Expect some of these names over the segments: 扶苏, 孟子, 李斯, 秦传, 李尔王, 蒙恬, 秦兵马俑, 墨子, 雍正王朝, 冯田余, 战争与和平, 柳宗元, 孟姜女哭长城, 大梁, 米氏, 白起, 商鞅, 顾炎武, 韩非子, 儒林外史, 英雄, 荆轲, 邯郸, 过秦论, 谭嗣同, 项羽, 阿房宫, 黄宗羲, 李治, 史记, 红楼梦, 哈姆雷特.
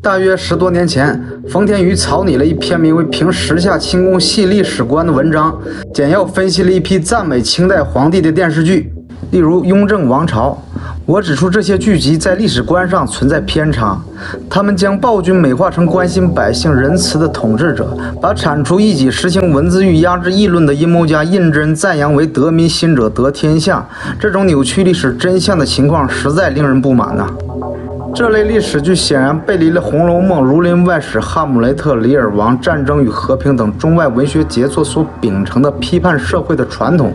大约10多年前，冯田余草拟了一篇名为《评时下清宫戏历史观》的文章，简要分析了一批赞美清代皇帝的电视剧，例如《雍正王朝》。我指出这些剧集在历史观上存在偏差，他们将暴君美化成关心百姓仁慈的统治者，把铲除异己、实行文字狱、压制议论的阴谋家胤禛赞扬为得民心者得天下。这种扭曲历史真相的情况实在令人不满呐！这类历史剧显然背离了《红楼梦》《儒林外史》《哈姆雷特》《李尔王》《战争与和平》等中外文学杰作所秉承的批判社会的传统，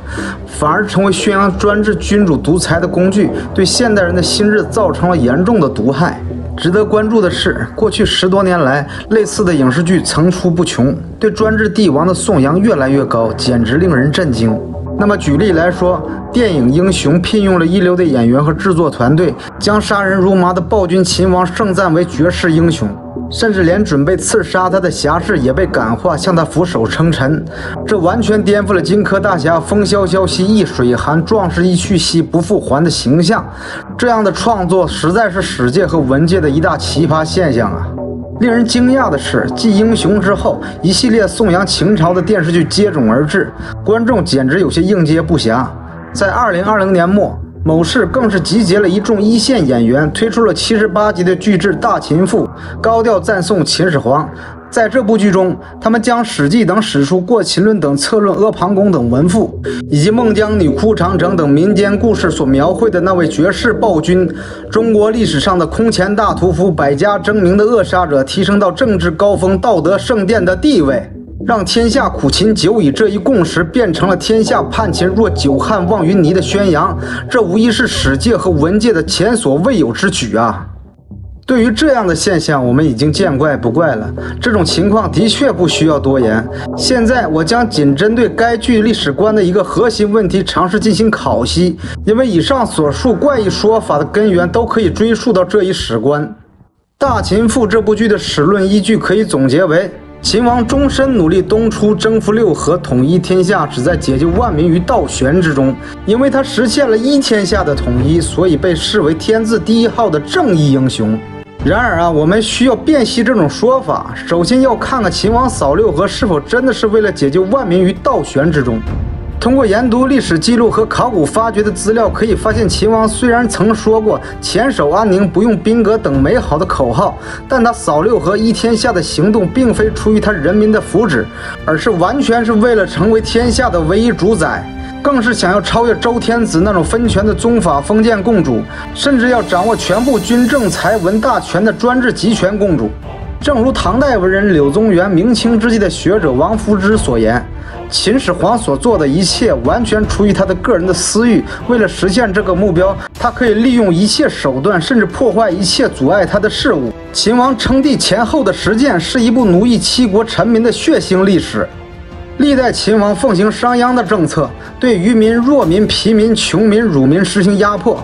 反而成为宣扬专制、君主独裁的工具，对现代人的心智造成了严重的毒害。值得关注的是，过去10多年来，类似的影视剧层出不穷，对专制帝王的颂扬越来越高，简直令人震惊。那么举例来说，电影《英雄》聘用了一流的演员和制作团队，将杀人如麻的暴君秦王盛赞为绝世英雄，甚至连准备刺杀他的侠士也被感化，向他俯首称臣。这完全颠覆了荆轲大侠风萧萧兮易水寒，壮士一去兮不复还的形象。这样的创作实在是史界和文界的一大奇葩现象啊！令人惊讶的是，继《英雄》之后，一系列颂扬秦朝的电视剧接踵而至，观众简直有些应接不暇。在2020年末，某视更是集结了一众一线演员，推出了78集的巨制《大秦赋》，高调赞颂秦始皇。在这部剧中，他们将《史记》等史书、《过秦论》等策论、《阿房宫》等文赋，以及《孟姜女哭长城》等民间故事所描绘的那位绝世暴君，中国历史上的空前大屠夫、百家争鸣的扼杀者，提升到政治高峰、道德圣殿的地位，让天下苦秦久矣这一共识变成了天下叛秦若久旱望云霓的宣扬。这无疑是史界和文界的前所未有之举啊！对于这样的现象，我们已经见怪不怪了，这种情况的确不需要多言。现在我将仅针对该剧历史观的一个核心问题尝试进行考析，因为以上所述怪异说法的根源都可以追溯到这一史观。《大秦赋》这部剧的史论依据可以总结为：秦王终身努力东出，征服六合，统一天下，旨在解救万民于倒悬之中。因为他实现了一天下的统一，所以被视为天字第一号的正义英雄。然而啊，我们需要辨析这种说法，首先要看看秦王扫六合是否真的是为了解救万民于倒悬之中。通过研读历史记录和考古发掘的资料，可以发现秦王虽然曾说过前守安宁不用兵革等美好的口号，但他扫六合一天下的行动并非出于他人民的福祉，而是完全是为了成为天下的唯一主宰，更是想要超越周天子那种分权的宗法封建共主，甚至要掌握全部军政财文大权的专制集权共主。正如唐代文人柳宗元、明清之际的学者王夫之所言，秦始皇所做的一切完全出于他的个人的私欲，为了实现这个目标，他可以利用一切手段，甚至破坏一切阻碍他的事物。秦王称帝前后的实践是一部奴役七国臣民的血腥历史。历代秦王奉行商鞅的政策，对愚民、弱民、疲民、穷民、辱民实行压迫。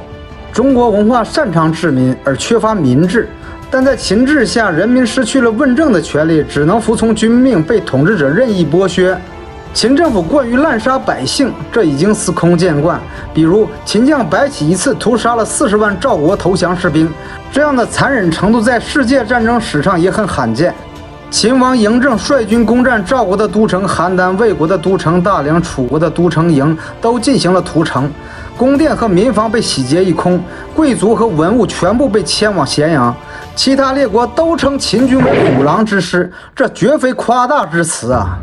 中国文化擅长治民，而缺乏民治，但在秦制下，人民失去了问政的权利，只能服从军命，被统治者任意剥削。秦政府惯于滥杀百姓，这已经司空见惯。比如秦将白起一次屠杀了40万赵国投降士兵，这样的残忍程度在世界战争史上也很罕见。秦王嬴政率军攻占赵国的都城邯郸、魏国的都城大梁、楚国的都城营，都进行了屠城，宫殿和民房被洗劫一空，贵族和文物全部被迁往咸阳。其他列国都称秦军为虎狼之师，这绝非夸大之词啊！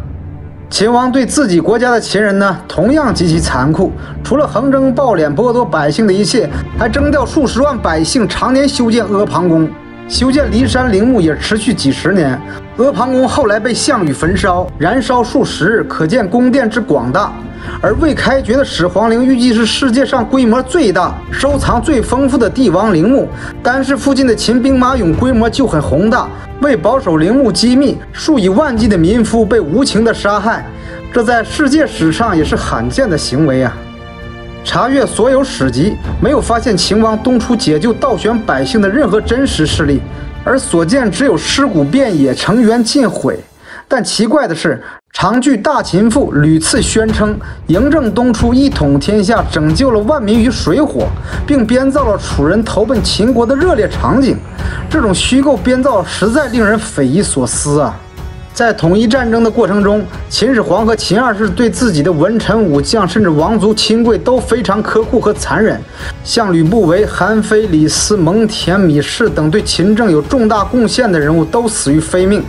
秦王对自己国家的秦人呢，同样极其残酷，除了横征暴敛剥夺百姓的一切，还征调数十万百姓常年修建阿房宫。修建骊山陵墓也持续几十年，阿房宫后来被项羽焚烧，燃烧数十日，可见宫殿之广大。而未开掘的始皇陵预计是世界上规模最大、收藏最丰富的帝王陵墓，单是附近的秦兵马俑规模就很宏大。为保守陵墓机密，数以万计的民夫被无情的杀害，这在世界史上也是罕见的行为啊！查阅所有史籍，没有发现秦王东出解救倒悬百姓的任何真实事例，而所见只有尸骨遍野、城垣尽毁。但奇怪的是，长剧《大秦赋》屡次宣称嬴政东出一统天下，拯救了万民于水火，并编造了楚人投奔秦国的热烈场景。这种虚构编造实在令人匪夷所思啊！ 在统一战争的过程中，秦始皇和秦二世对自己的文臣武将，甚至王族亲贵都非常苛酷和残忍。像吕不韦、韩非、李斯、蒙恬、米氏等对秦政有重大贡献的人物都死于非命。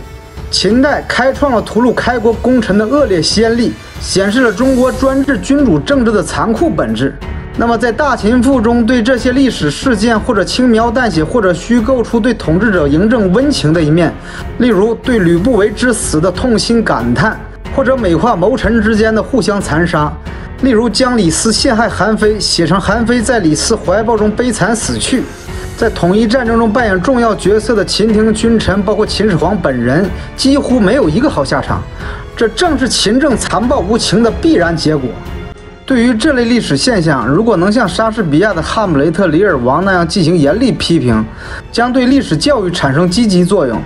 秦代开创了屠戮开国功臣的恶劣先例，显示了中国专制君主政治的残酷本质。 那么，在《大秦赋》中，对这些历史事件或者轻描淡写，或者虚构出对统治者嬴政温情的一面，例如对吕不韦之死的痛心感叹，或者美化谋臣之间的互相残杀，例如将李斯陷害韩非写成韩非在李斯怀抱中悲惨死去。在统一战争中扮演重要角色的秦廷君臣，包括秦始皇本人，几乎没有一个好下场，这正是秦政残暴无情的必然结果。 对于这类历史现象，如果能像莎士比亚的《哈姆雷特》《李尔王》那样进行严厉批评，将对历史教育产生积极作用。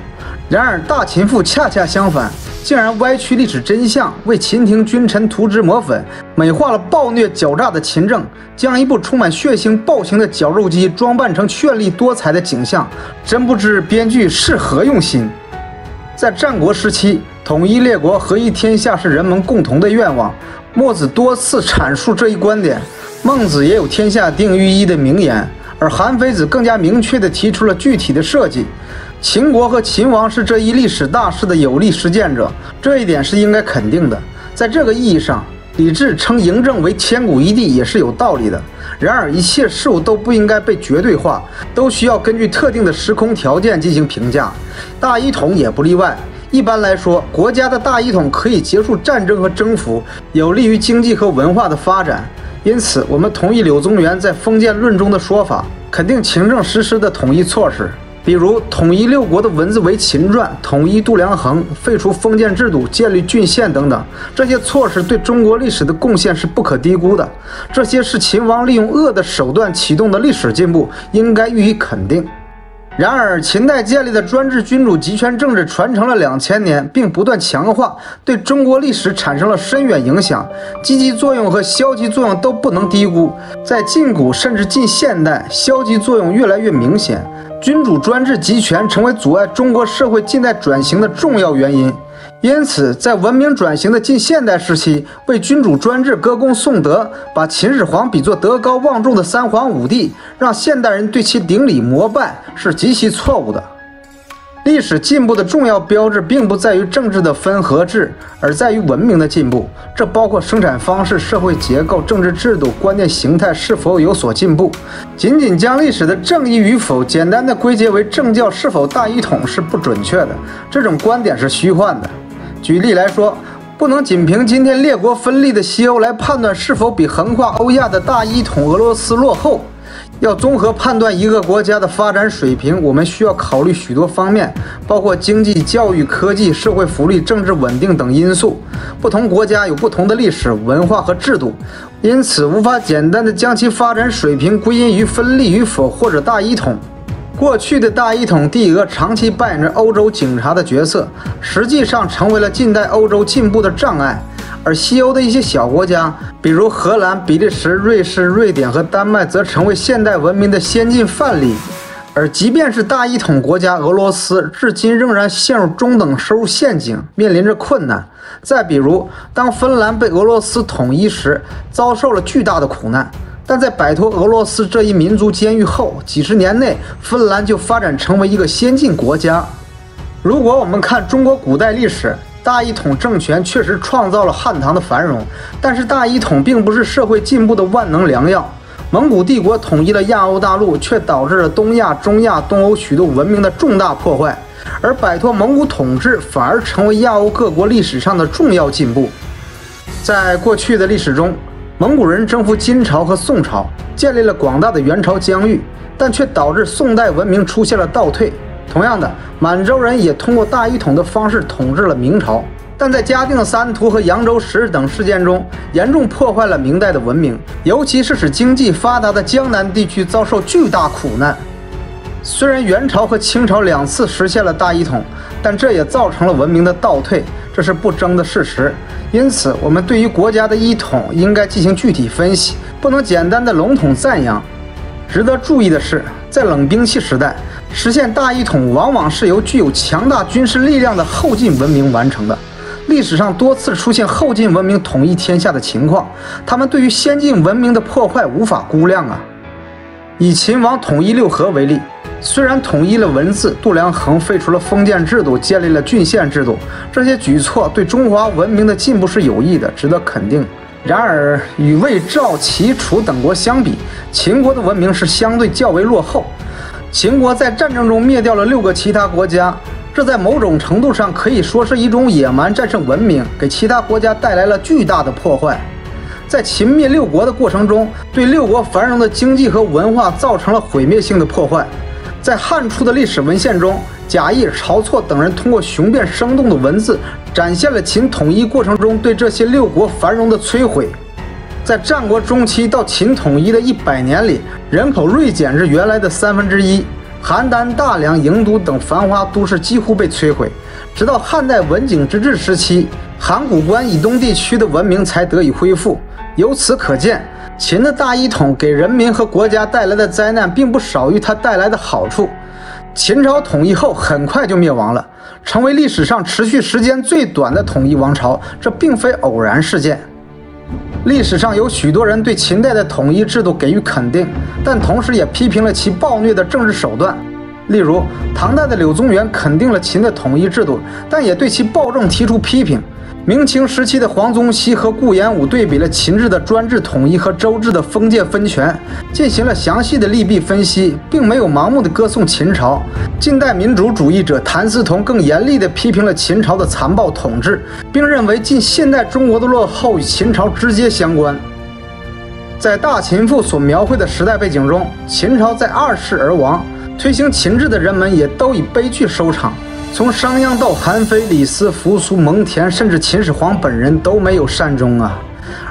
然而，《大秦赋》恰恰相反，竟然歪曲历史真相，为秦廷君臣涂脂抹粉，美化了暴虐狡诈的秦政，将一部充满血腥暴行的绞肉机装扮成绚丽多彩的景象，真不知编剧是何用心。在战国时期，统一列国、合一天下是人们共同的愿望。 墨子多次阐述这一观点，孟子也有“天下定于一”的名言，而韩非子更加明确地提出了具体的设计。秦国和秦王是这一历史大势的有力实践者，这一点是应该肯定的。在这个意义上，李治称嬴政为千古一帝也是有道理的。然而，一切事物都不应该被绝对化，都需要根据特定的时空条件进行评价，大一统也不例外。 一般来说，国家的大一统可以结束战争和征服，有利于经济和文化的发展。因此，我们同意柳宗元在《封建论》中的说法，肯定秦政实施的统一措施，比如统一六国的文字为《秦传》，统一度量衡，废除封建制度，建立郡县等等。这些措施对中国历史的贡献是不可低估的。这些是秦王利用恶的手段启动的历史进步，应该予以肯定。 然而，秦代建立的专制君主集权政治传承了2000年，并不断强化，对中国历史产生了深远影响，积极作用和消极作用都不能低估。在近古甚至近现代，消极作用越来越明显，君主专制集权成为阻碍中国社会近代转型的重要原因。因此，在文明转型的近现代时期，为君主专制歌功颂德，把秦始皇比作德高望重的三皇五帝，让现代人对其顶礼膜拜，是极其错误的。历史进步的重要标志，并不在于政治的分合制，而在于文明的进步。这包括生产方式、社会结构、政治制度、观念形态是否有所进步。仅仅将历史的正义与否简单的归结为政教是否大一统是不准确的，这种观点是虚幻的。 举例来说，不能仅凭今天列国分立的西欧来判断是否比横跨欧亚的大一统俄罗斯落后。要综合判断一个国家的发展水平，我们需要考虑许多方面，包括经济、教育、科技、社会福利、政治稳定等因素。不同国家有不同的历史文化和制度，因此无法简单地将其发展水平归因于分立与否或者大一统。 过去的大一统帝国长期扮演着欧洲警察的角色，实际上成为了近代欧洲进步的障碍。而西欧的一些小国家，比如荷兰、比利时、瑞士、瑞典和丹麦，则成为现代文明的先进范例。而即便是大一统国家俄罗斯，至今仍然陷入中等收入陷阱，面临着困难。再比如，当芬兰被俄罗斯统一时，遭受了巨大的苦难。 但在摆脱俄罗斯这一民族监狱后，几十年内，芬兰就发展成为一个先进国家。如果我们看中国古代历史，大一统政权确实创造了汉唐的繁荣，但是大一统并不是社会进步的万能良药。蒙古帝国统一了亚欧大陆，却导致了东亚、中亚、东欧许多文明的重大破坏，而摆脱蒙古统治反而成为亚欧各国历史上的重要进步。在过去的历史中， 蒙古人征服金朝和宋朝，建立了广大的元朝疆域，但却导致宋代文明出现了倒退。同样的，满洲人也通过大一统的方式统治了明朝，但在嘉定三屠和扬州十日等事件中，严重破坏了明代的文明，尤其是使经济发达的江南地区遭受巨大苦难。虽然元朝和清朝两次实现了大一统，但这也造成了文明的倒退，这是不争的事实。因此，我们对于国家的一统应该进行具体分析，不能简单的笼统赞扬。值得注意的是，在冷兵器时代，实现大一统往往是由具有强大军事力量的后晋文明完成的。历史上多次出现后晋文明统一天下的情况，他们对于先进文明的破坏无法估量啊。以秦王统一六合为例。 虽然统一了文字，度量衡废除了封建制度，建立了郡县制度，这些举措对中华文明的进步是有益的，值得肯定。然而，与魏、赵、齐、楚等国相比，秦国的文明是相对较为落后。秦国在战争中灭掉了6个其他国家，这在某种程度上可以说是一种野蛮战胜文明，给其他国家带来了巨大的破坏。 在秦灭6国的过程中，对6国繁荣的经济和文化造成了毁灭性的破坏。在汉初的历史文献中，贾谊、晁错等人通过雄辩生动的文字，展现了秦统一过程中对这些6国繁荣的摧毁。在战国中期到秦统一的100年里，人口锐减至原来的1/3，邯郸、大梁、郢都等繁华都市几乎被摧毁。直到汉代文景之治时期，函谷关以东地区的文明才得以恢复。 由此可见，秦的大一统给人民和国家带来的灾难，并不少于它带来的好处。秦朝统一后很快就灭亡了，成为历史上持续时间最短的统一王朝，这并非偶然事件。历史上有许多人对秦代的统一制度给予肯定，但同时也批评了其暴虐的政治手段。例如，唐代的柳宗元肯定了秦的统一制度，但也对其暴政提出批评。 明清时期的黄宗羲和顾炎武对比了秦制的专制统一和周制的封建分权，进行了详细的利弊分析，并没有盲目的歌颂秦朝。近代民主主义者谭嗣同更严厉地批评了秦朝的残暴统治，并认为近现代中国的落后与秦朝直接相关。在大秦赋所描绘的时代背景中，秦朝在2世而亡，推行秦制的人们也都以悲剧收场。 从商鞅到韩非、李斯、扶苏、蒙恬，甚至秦始皇本人都没有善终啊。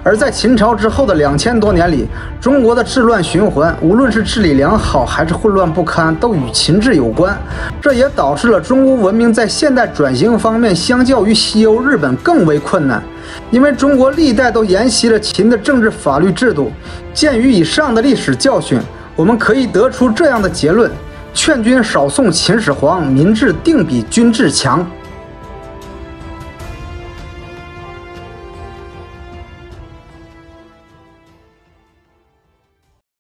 而在秦朝之后的2000多年里，中国的治乱循环，无论是治理良好还是混乱不堪，都与秦制有关。这也导致了中国文明在现代转型方面，相较于西欧、日本更为困难，因为中国历代都沿袭了秦的政治法律制度。鉴于以上的历史教训，我们可以得出这样的结论。 劝君少送秦始皇，民治定比君治强。